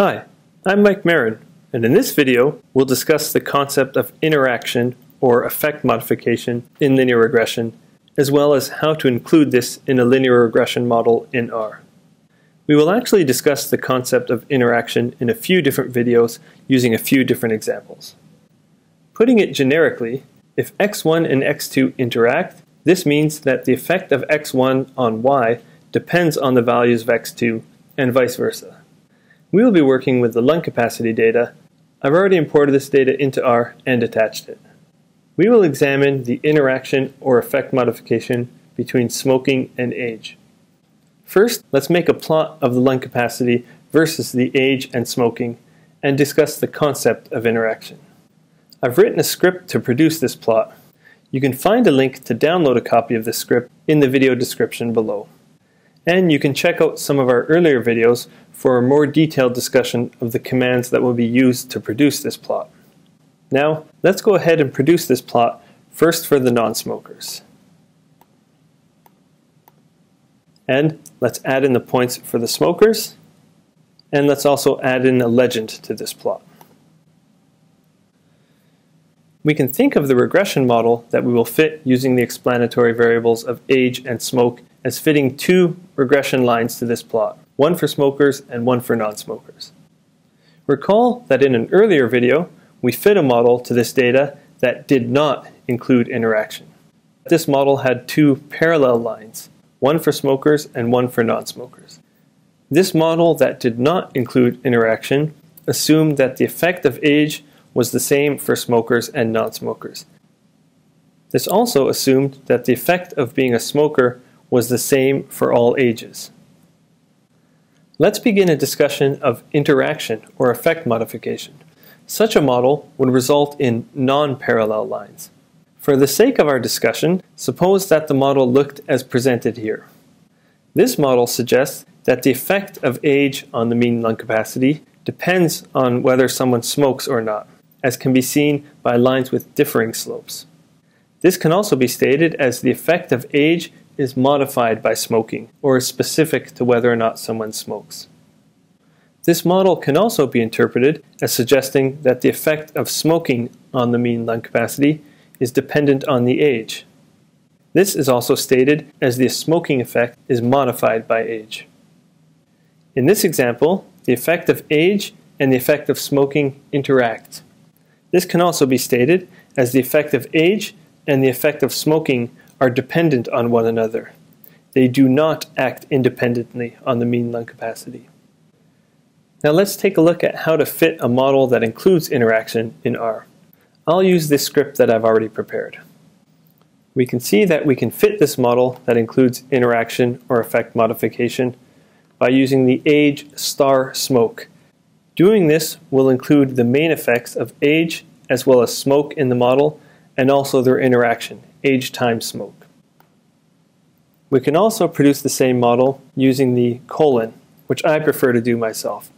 Hi, I'm Mike Marin, and in this video we'll discuss the concept of interaction or effect modification in linear regression, as well as how to include this in a linear regression model in R. We will actually discuss the concept of interaction in a few different videos using a few different examples. Putting it generically, if x1 and x2 interact, this means that the effect of x1 on y depends on the values of x2 and vice versa. We will be working with the lung capacity data. I've already imported this data into R and attached it. We will examine the interaction or effect modification between smoking and age. First, let's make a plot of the lung capacity versus the age and smoking and discuss the concept of interaction. I've written a script to produce this plot. You can find a link to download a copy of this script in the video description below. And you can check out some of our earlier videos for a more detailed discussion of the commands that will be used to produce this plot. Now, let's go ahead and produce this plot first for the non-smokers. And let's add in the points for the smokers. And let's also add in a legend to this plot. We can think of the regression model that we will fit using the explanatory variables of age and smoke as fitting two regression lines to this plot, one for smokers and one for non-smokers. Recall that in an earlier video, we fit a model to this data that did not include interaction. This model had two parallel lines, one for smokers and one for non-smokers. This model that did not include interaction assumed that the effect of age was the same for smokers and non-smokers. This also assumed that the effect of being a smoker was the same for all ages. Let's begin a discussion of interaction or effect modification. Such a model would result in non-parallel lines. For the sake of our discussion, suppose that the model looked as presented here. This model suggests that the effect of age on the mean lung capacity depends on whether someone smokes or not, as can be seen by lines with differing slopes. This can also be stated as the effect of age is modified by smoking, or is specific to whether or not someone smokes. This model can also be interpreted as suggesting that the effect of smoking on the mean lung capacity is dependent on the age. This is also stated as the smoking effect is modified by age. In this example, the effect of age and the effect of smoking interact. This can also be stated as the effect of age and the effect of smoking are dependent on one another. They do not act independently on the mean lung capacity. Now let's take a look at how to fit a model that includes interaction in R. I'll use this script that I've already prepared. We can see that we can fit this model that includes interaction or effect modification by using the age star smoke. Doing this will include the main effects of age as well as smoke in the model and also their interaction, age times smoke. We can also produce the same model using the colon, which I prefer to do myself.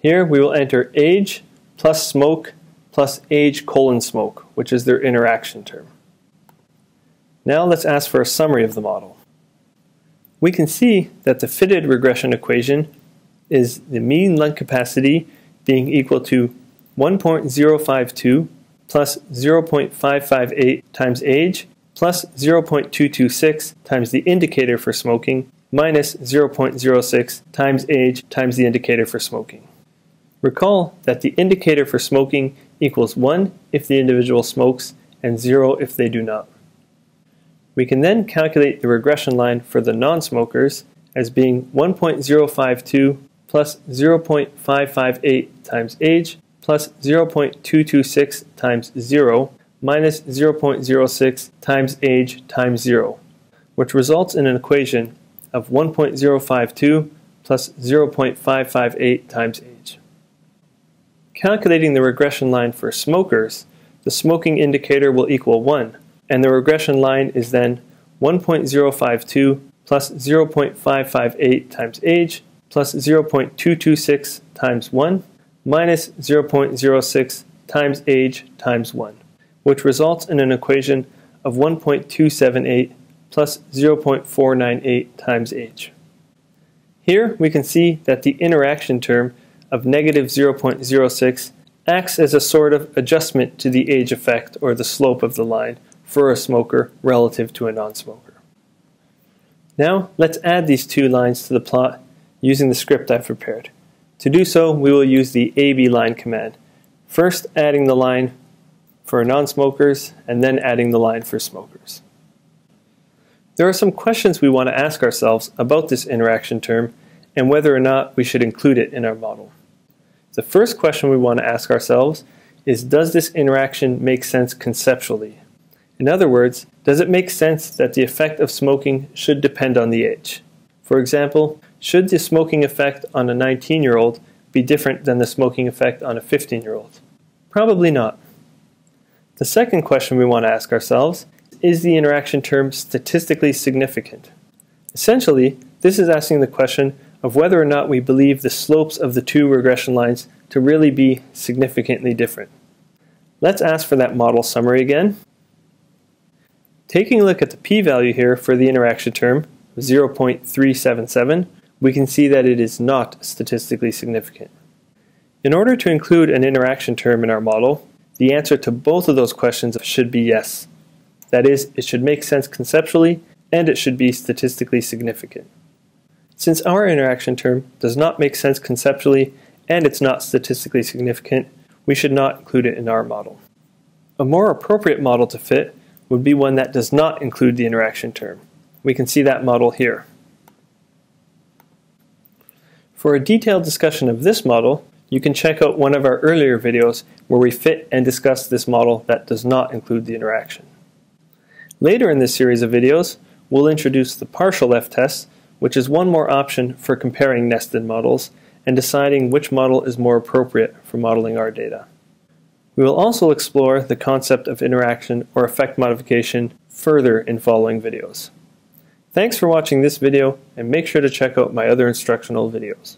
Here we will enter age plus smoke plus age colon smoke, which is their interaction term. Now let's ask for a summary of the model. We can see that the fitted regression equation is the mean lung capacity being equal to 1.052 plus 0.558 times age, plus 0.226 times the indicator for smoking, minus 0.06 times age times the indicator for smoking. Recall that the indicator for smoking equals 1 if the individual smokes and 0 if they do not. We can then calculate the regression line for the non-smokers as being 1.052 plus 0.558 times age, plus 0.226 times 0 minus 0.06 times age times 0, which results in an equation of 1.052 plus 0.558 times age. Calculating the regression line for smokers, the smoking indicator will equal 1, and the regression line is then 1.052 plus 0.558 times age plus 0.226 times 1 minus 0.06 times age times 1, which results in an equation of 1.278 plus 0.498 times age. Here we can see that the interaction term of negative 0.06 acts as a sort of adjustment to the age effect or the slope of the line for a smoker relative to a non-smoker. Now let's add these two lines to the plot using the script I've prepared. To do so, we will use the AB line command, first adding the line for non-smokers and then adding the line for smokers. There are some questions we want to ask ourselves about this interaction term and whether or not we should include it in our model. The first question we want to ask ourselves is, does this interaction make sense conceptually? In other words, does it make sense that the effect of smoking should depend on the age? For example, should the smoking effect on a 19-year-old be different than the smoking effect on a 15-year-old? Probably not. The second question we want to ask ourselves is the interaction term statistically significant? Essentially, this is asking the question of whether or not we believe the slopes of the two regression lines to really be significantly different. Let's ask for that model summary again. Taking a look at the p-value here for the interaction term, 0.377, we can see that it is not statistically significant. In order to include an interaction term in our model, the answer to both of those questions should be yes. That is, it should make sense conceptually and it should be statistically significant. Since our interaction term does not make sense conceptually and it's not statistically significant, we should not include it in our model. A more appropriate model to fit would be one that does not include the interaction term. We can see that model here. For a detailed discussion of this model, you can check out one of our earlier videos where we fit and discuss this model that does not include the interaction. Later in this series of videos, we'll introduce the partial F-test, which is one more option for comparing nested models and deciding which model is more appropriate for modeling our data. We will also explore the concept of interaction or effect modification further in following videos. Thanks for watching this video, and make sure to check out my other instructional videos.